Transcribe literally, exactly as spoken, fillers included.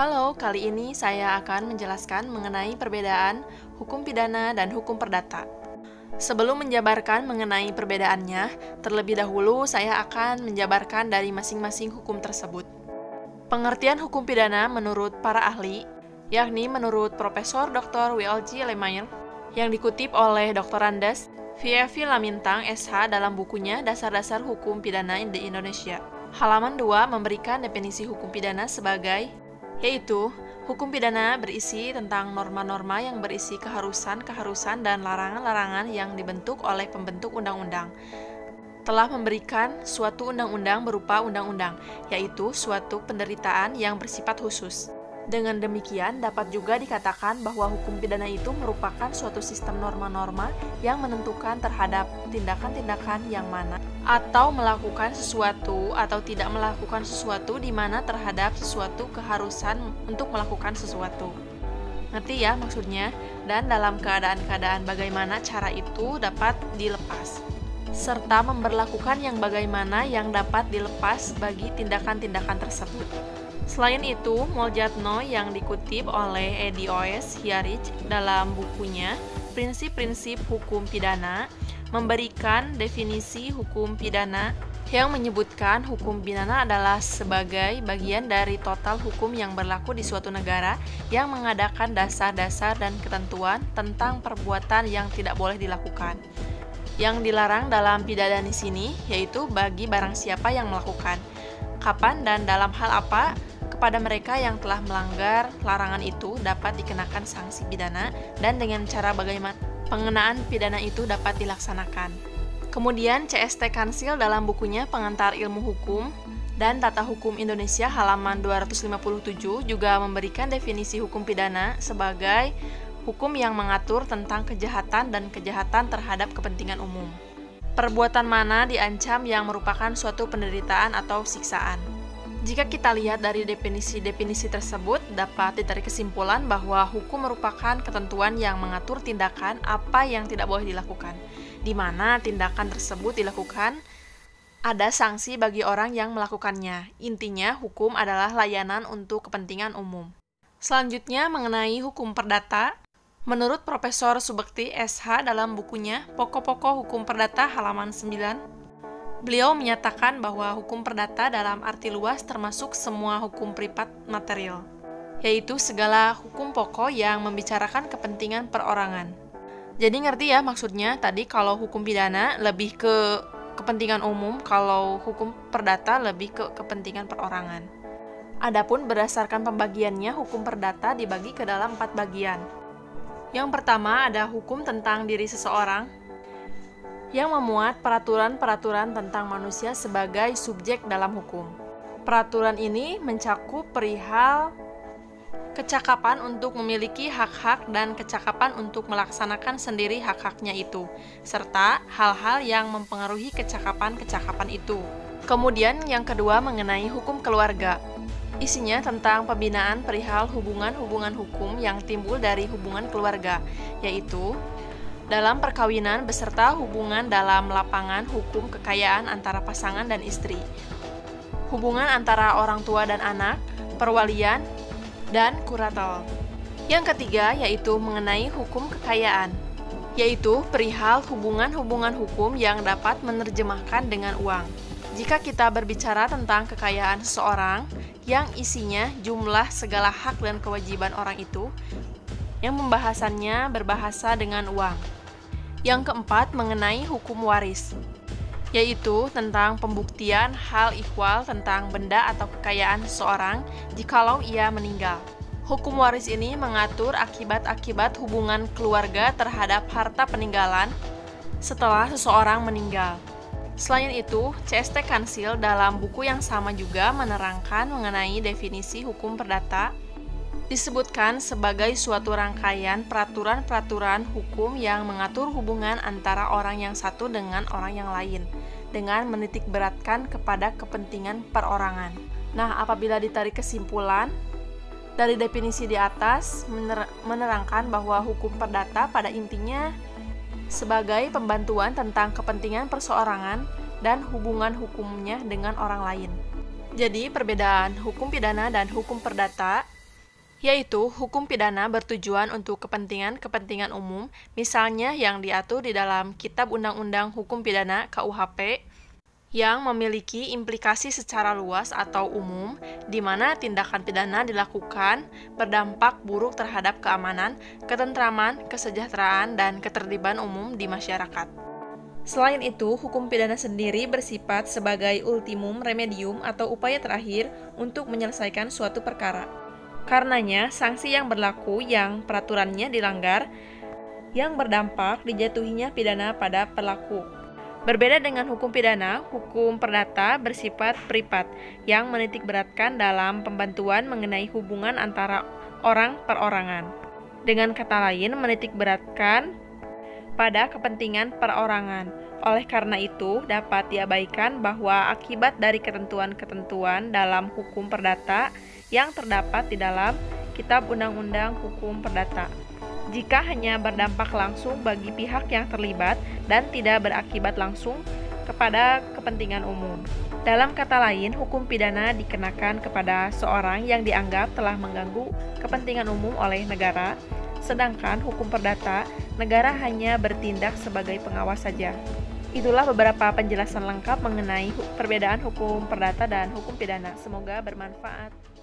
Halo, kali ini saya akan menjelaskan mengenai perbedaan hukum pidana dan hukum perdata. Sebelum menjabarkan mengenai perbedaannya, terlebih dahulu saya akan menjabarkan dari masing-masing hukum tersebut. Pengertian hukum pidana menurut para ahli, yakni menurut Profesor Doktor W. L. G. Lemayr, yang dikutip oleh Doktor Andes Via Vi Lamintang S H dalam bukunya Dasar-Dasar Hukum Pidana di Indonesia. Halaman dua memberikan definisi hukum pidana sebagai, yaitu, hukum pidana berisi tentang norma-norma yang berisi keharusan-keharusan dan larangan-larangan yang dibentuk oleh pembentuk undang-undang. Telah memberikan suatu undang-undang berupa undang-undang, yaitu suatu penderitaan yang bersifat khusus. Dengan demikian, dapat juga dikatakan bahwa hukum pidana itu merupakan suatu sistem norma-norma yang menentukan terhadap tindakan-tindakan yang mana atau melakukan sesuatu atau tidak melakukan sesuatu di mana terhadap sesuatu keharusan untuk melakukan sesuatu. Ngerti ya maksudnya? Dan dalam keadaan-keadaan bagaimana cara itu dapat dilepas, serta memberlakukan yang bagaimana yang dapat dilepas bagi tindakan-tindakan tersebut. Selain itu, Moljatno yang dikutip oleh Edi Oes Hiarich dalam bukunya Prinsip-Prinsip Hukum Pidana memberikan definisi hukum pidana yang menyebutkan hukum pidana adalah sebagai bagian dari total hukum yang berlaku di suatu negara yang mengadakan dasar-dasar dan ketentuan tentang perbuatan yang tidak boleh dilakukan. Yang dilarang dalam pidana di sini yaitu bagi barang siapa yang melakukan, kapan dan dalam hal apa kepada mereka yang telah melanggar larangan itu dapat dikenakan sanksi pidana dan dengan cara bagaimana pengenaan pidana itu dapat dilaksanakan. Kemudian C S T Kansil dalam bukunya Pengantar Ilmu Hukum dan Tata Hukum Indonesia halaman dua ratus lima puluh tujuh juga memberikan definisi hukum pidana sebagai hukum yang mengatur tentang kejahatan dan kejahatan terhadap kepentingan umum. Perbuatan mana diancam yang merupakan suatu penderitaan atau siksaan. Jika kita lihat dari definisi-definisi tersebut, dapat ditarik kesimpulan bahwa hukum merupakan ketentuan yang mengatur tindakan apa yang tidak boleh dilakukan, di mana tindakan tersebut dilakukan, ada sanksi bagi orang yang melakukannya. Intinya, hukum adalah layanan untuk kepentingan umum. Selanjutnya, mengenai hukum perdata, menurut Profesor Subekti S H dalam bukunya Pokok-pokok Hukum Perdata halaman sembilan, beliau menyatakan bahwa hukum perdata dalam arti luas termasuk semua hukum privat material, yaitu segala hukum pokok yang membicarakan kepentingan perorangan. Jadi ngerti ya maksudnya tadi kalau hukum pidana lebih ke kepentingan umum, kalau hukum perdata lebih ke kepentingan perorangan. Adapun berdasarkan pembagiannya, hukum perdata dibagi ke dalam empat bagian. Yang pertama ada hukum tentang diri seseorang, yang memuat peraturan-peraturan tentang manusia sebagai subjek dalam hukum. Peraturan ini mencakup perihal kecakapan untuk memiliki hak-hak dan kecakapan untuk melaksanakan sendiri hak-haknya itu, serta hal-hal yang mempengaruhi kecakapan-kecakapan itu. Kemudian yang kedua mengenai hukum keluarga. Isinya tentang pembinaan perihal hubungan-hubungan hukum yang timbul dari hubungan keluarga, yaitu dalam perkawinan beserta hubungan dalam lapangan hukum kekayaan antara pasangan dan istri, hubungan antara orang tua dan anak, perwalian, dan kuratel. Yang ketiga yaitu mengenai hukum kekayaan, yaitu perihal hubungan-hubungan hukum yang dapat menerjemahkan dengan uang. Jika kita berbicara tentang kekayaan seseorang, yang isinya jumlah segala hak dan kewajiban orang itu, yang pembahasannya berbahasa dengan uang. Yang keempat mengenai hukum waris, yaitu tentang pembuktian hal ihwal tentang benda atau kekayaan seseorang jikalau ia meninggal. Hukum waris ini mengatur akibat-akibat hubungan keluarga terhadap harta peninggalan setelah seseorang meninggal. Selain itu, C S T Kansil dalam buku yang sama juga menerangkan mengenai definisi hukum perdata, disebutkan sebagai suatu rangkaian peraturan-peraturan hukum yang mengatur hubungan antara orang yang satu dengan orang yang lain, dengan menitikberatkan kepada kepentingan perorangan. Nah, apabila ditarik kesimpulan, dari definisi di atas mener- menerangkan bahwa hukum perdata pada intinya sebagai pembantuan tentang kepentingan perseorangan dan hubungan hukumnya dengan orang lain. Jadi, perbedaan hukum pidana dan hukum perdata yaitu hukum pidana bertujuan untuk kepentingan-kepentingan umum, misalnya yang diatur di dalam Kitab Undang-Undang Hukum Pidana K U H P, yang memiliki implikasi secara luas atau umum, di mana tindakan pidana dilakukan berdampak buruk terhadap keamanan, ketentraman, kesejahteraan, dan ketertiban umum di masyarakat. Selain itu, hukum pidana sendiri bersifat sebagai ultimum remedium atau upaya terakhir untuk menyelesaikan suatu perkara. Karenanya, sanksi yang berlaku yang peraturannya dilanggar, yang berdampak dijatuhinya pidana pada pelaku. Berbeda dengan hukum pidana, hukum perdata bersifat pripat yang menitikberatkan dalam pembantuan mengenai hubungan antara orang perorangan. Dengan kata lain, menitikberatkan pada kepentingan perorangan. Oleh karena itu, dapat diabaikan bahwa akibat dari ketentuan-ketentuan dalam hukum perdata yang terdapat di dalam Kitab Undang-Undang Hukum Perdata, jika hanya berdampak langsung bagi pihak yang terlibat dan tidak berakibat langsung kepada kepentingan umum. Dalam kata lain, hukum pidana dikenakan kepada seorang yang dianggap telah mengganggu kepentingan umum oleh negara, sedangkan hukum perdata, negara hanya bertindak sebagai pengawas saja. Itulah beberapa penjelasan lengkap mengenai perbedaan hukum perdata dan hukum pidana. Semoga bermanfaat.